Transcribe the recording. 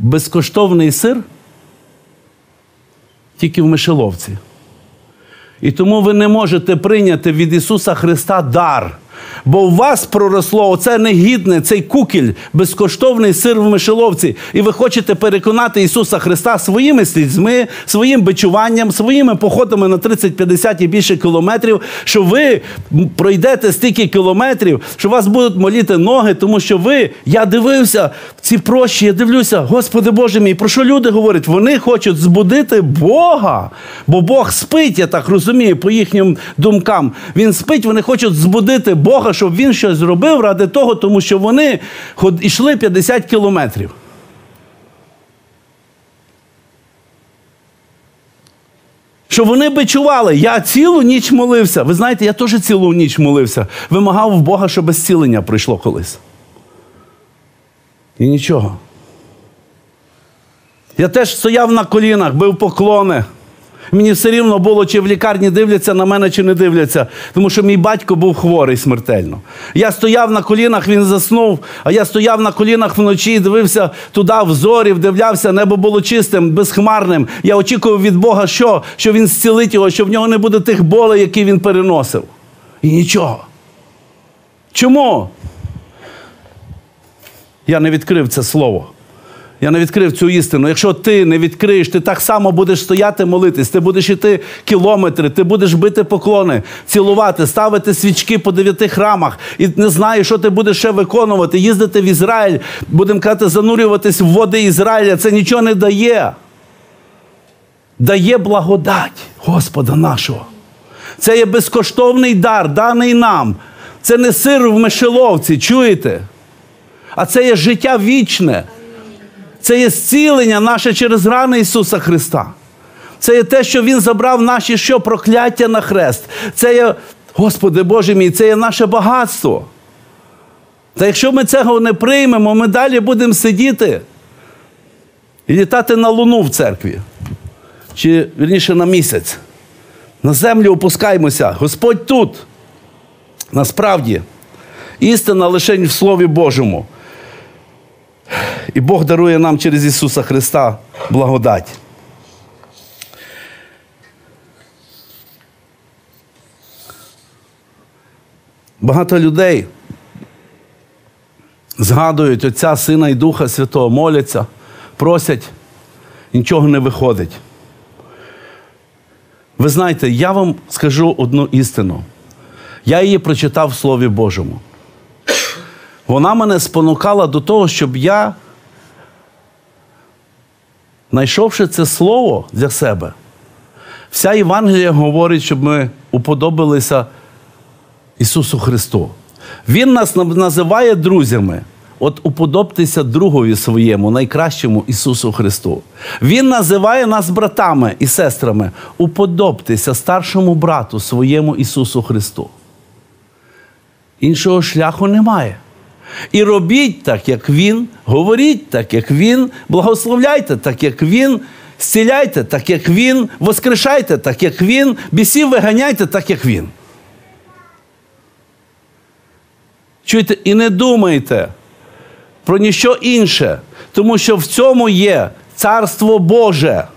безкоштовний сир тільки в мишеловці. І тому ви не можете прийняти від Ісуса Христа дар. Бо у вас проросло оце негідне, цей кукіль, безкоштовний сир в мишеловці. І ви хочете переконати Ісуса Христа своїми слізьми, своїм бичуванням, своїми походами на 30-50 і більше кілометрів, що ви пройдете стільки кілометрів, що вас будуть моліти ноги, тому що ви, я дивився, ці прощі, я дивлюся, Господи Боже мій, про що люди говорять? Вони хочуть збудити Бога, бо Бог спить, я так розумію, по їхнім думкам. Він спить, вони хочуть збудити Бога, щоб він щось зробив ради того, тому що вони йшли 50 кілометрів. Що вони бичували. Я цілу ніч молився. Ви знаєте, я теж цілу ніч молився. Вимагав в Бога, щоб зцілення прийшло колись. І нічого. Я теж стояв на колінах, бив поклони. Мені все рівно було, чи в лікарні дивляться на мене, чи не дивляться. Тому що мій батько був хворий смертельно. Я стояв на колінах, він заснув, а я стояв на колінах вночі, дивився туди в зорі, вдивлявся, небо було чистим, безхмарним. Я очікував від Бога, що він зцілить його, що в нього не буде тих болей, які він переносив. І нічого. Чому? Я не відкрив це слово. Я не відкрив цю істину. Якщо ти не відкриєш, ти так само будеш стояти молитись, ти будеш йти кілометри, ти будеш бити поклони, цілувати, ставити свічки по 9 храмах і не знаєш, що ти будеш ще виконувати, їздити в Ізраїль, будемо казати, занурюватись в води Ізраїля. Це нічого не дає. Дає благодать Господа нашого. Це є безкоштовний дар, даний нам. Це не сир в мишеловці, чуєте? А це є життя вічне. Це є зцілення наше через рани Ісуса Христа. Це є те, що Він забрав наші прокляття на хрест. Це є, Господи Боже мій, це є наше багатство. Та якщо ми цього не приймемо, ми далі будемо сидіти і літати на луну в церкві. Чи, вірніше, на місяць. На землю опускаємося. Господь тут. Насправді, істина лише в Слові Божому. І Бог дарує нам через Ісуса Христа благодать. Багато людей згадують Отця, Сина і Духа Святого, моляться, просять, і нічого не виходить. Ви знаєте, я вам скажу одну істину. Я її прочитав в Слові Божому. Вона мене спонукала до того, щоб я, знайшовши це слово для себе, вся Євангелія говорить, щоб ми уподобалися Ісусу Христу. Він нас називає друзями. От уподобтеся другові своєму, найкращому Ісусу Христу. Він називає нас братами і сестрами. Уподобтеся старшому брату своєму Ісусу Христу. Іншого шляху немає. І робіть так, як Він, говоріть так, як Він, благословляйте так, як Він, зціляйте так, як Він, воскрешайте так, як Він, бісів виганяйте так, як Він. Чуйте, і не думайте про ніщо інше, тому що в цьому є Царство Боже.